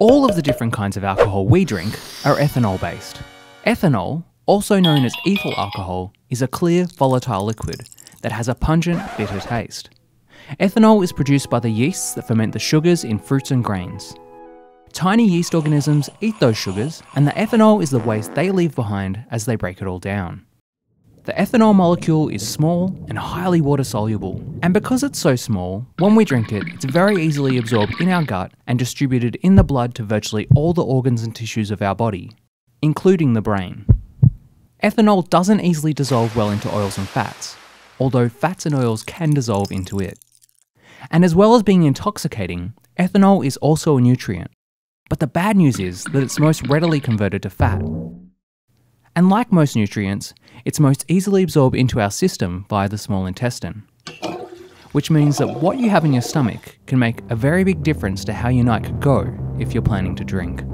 All of the different kinds of alcohol we drink are ethanol-based. Ethanol, also known as ethyl alcohol, is a clear, volatile liquid that has a pungent, bitter taste. Ethanol is produced by the yeasts that ferment the sugars in fruits and grains. Tiny yeast organisms eat those sugars, and the ethanol is the waste they leave behind as they break it all down. The ethanol molecule is small and highly water-soluble, and because it's so small, when we drink it, it's very easily absorbed in our gut and distributed in the blood to virtually all the organs and tissues of our body, including the brain. Ethanol doesn't easily dissolve well into oils and fats, although fats and oils can dissolve into it. And as well as being intoxicating, ethanol is also a nutrient, but the bad news is that it's most readily converted to fat. And like most nutrients, it's most easily absorbed into our system via the small intestine, which means that what you have in your stomach can make a very big difference to how your night could go if you're planning to drink.